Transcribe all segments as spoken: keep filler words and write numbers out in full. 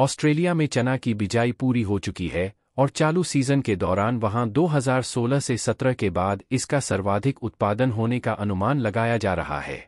Australia में चना की बिजाई पूरी हो चुकी है और चालू सीजन के दौरान वहां दो हज़ार सोलह से सत्रह के बाद इसका सर्वाधिक उत्पादन होने का अनुमान लगाया जा रहा है।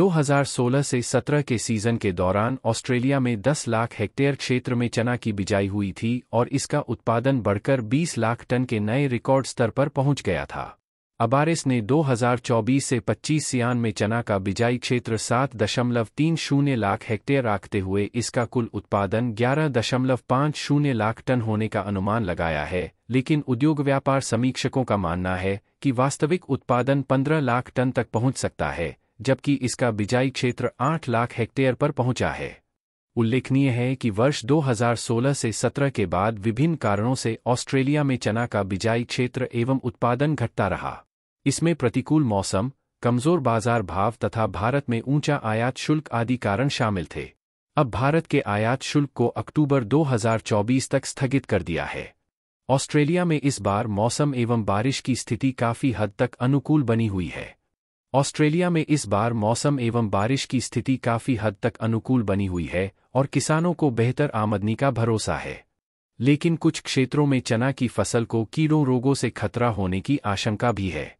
दो हज़ार सोलह से सत्रह के सीजन के दौरान ऑस्ट्रेलिया में दस लाख हेक्टेयर क्षेत्र में चना की बिजाई हुई थी और इसका उत्पादन बढ़कर बीस लाख टन के नए रिकॉर्ड स्तर पर पहुंच गया था। अबारेस ने दो हज़ार चौबीस से पच्चीस सियान में चना का बिजाई क्षेत्र सात दशमलव तीन शून्य लाख हेक्टेयर रखते हुए इसका कुल उत्पादन ग्यारह दशमलव पाँच शून्य लाख टन होने का अनुमान लगाया है, लेकिन उद्योग व्यापार समीक्षकों का मानना है कि वास्तविक उत्पादन पंद्रह लाख टन तक पहुंच सकता है, जबकि इसका बिजाई क्षेत्र आठ लाख हेक्टेयर पर पहुंचा है। उल्लेखनीय है कि वर्ष दो हज़ार सोलह से सत्रह के बाद विभिन्न कारणों से ऑस्ट्रेलिया में चना का बिजाई क्षेत्र एवं उत्पादन घटता रहा। इसमें प्रतिकूल मौसम, कमजोर बाजार भाव तथा भारत में ऊंचा आयात शुल्क आदि कारण शामिल थे। अब भारत के आयात शुल्क को अक्टूबर दो हज़ार चौबीस तक स्थगित कर दिया है। ऑस्ट्रेलिया में इस बार मौसम एवं बारिश की स्थिति काफी हद तक अनुकूल बनी हुई है। ऑस्ट्रेलिया में इस बार मौसम एवं बारिश की स्थिति काफी हद तक अनुकूल बनी हुई है और किसानों को बेहतर आमदनी का भरोसा है, लेकिन कुछ क्षेत्रों में चना की फसल को कीड़ों रोगों से खतरा होने की आशंका भी है।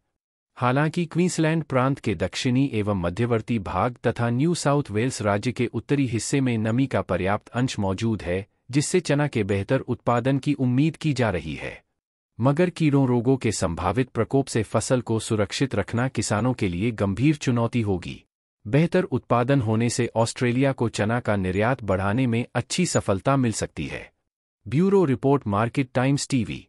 हालांकि क्वींसलैंड प्रांत के दक्षिणी एवं मध्यवर्ती भाग तथा न्यू साउथ वेल्स राज्य के उत्तरी हिस्से में नमी का पर्याप्त अंश मौजूद है, जिससे चना के बेहतर उत्पादन की उम्मीद की जा रही है, मगर कीड़ों रोगों के संभावित प्रकोप से फसल को सुरक्षित रखना किसानों के लिए गंभीर चुनौती होगी। बेहतर उत्पादन होने से ऑस्ट्रेलिया को चना का निर्यात बढ़ाने में अच्छी सफलता मिल सकती है। Bureau report market times TV.